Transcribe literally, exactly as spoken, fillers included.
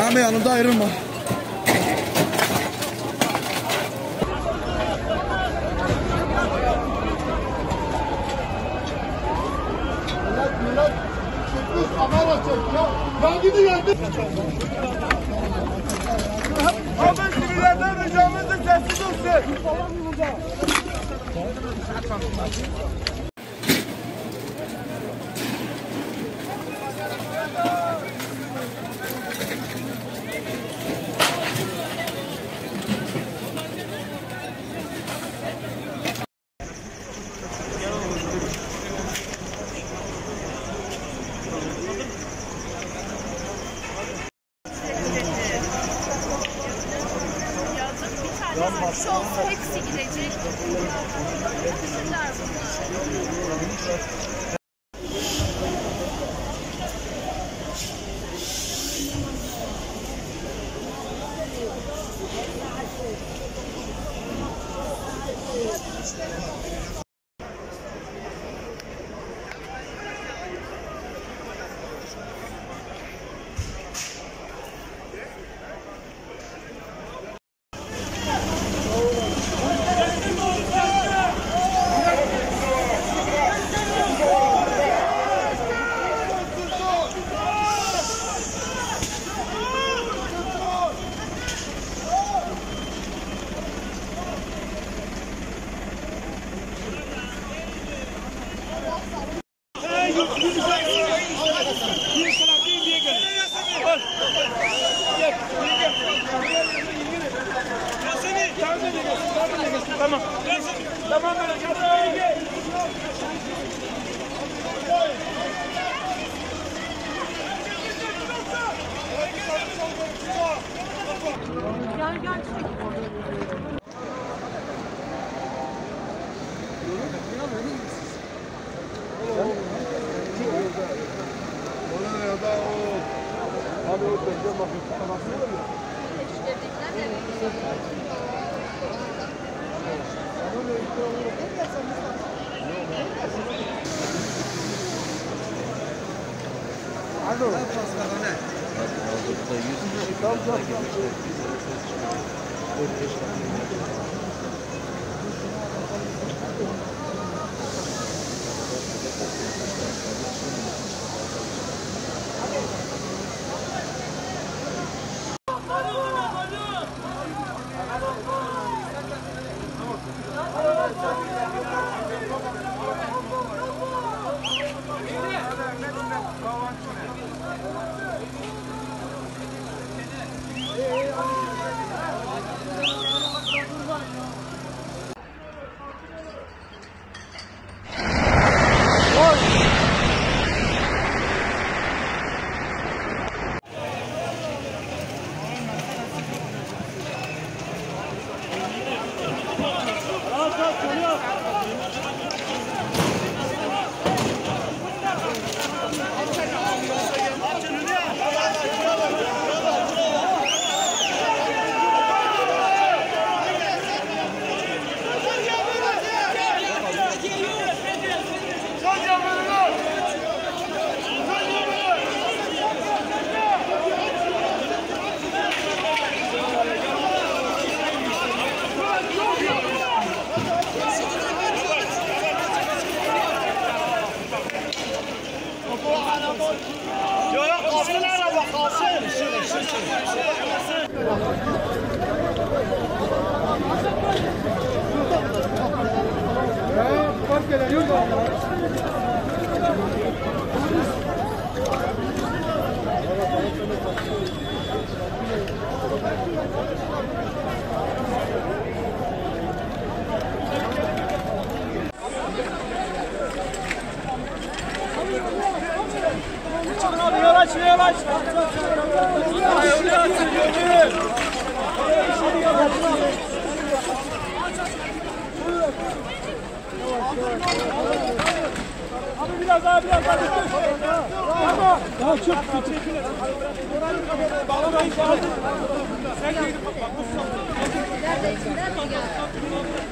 Abi yanımda ayrılma. Ben gidiyorum. Abi sivillerden ricamızı sessiz olsun. Çok hepsi gidecek. Tamam. Tamam böyle gel. Gel. Gel gel çek. Alo. Biraz daha biraz daha daha çok bağlamayı sağladık.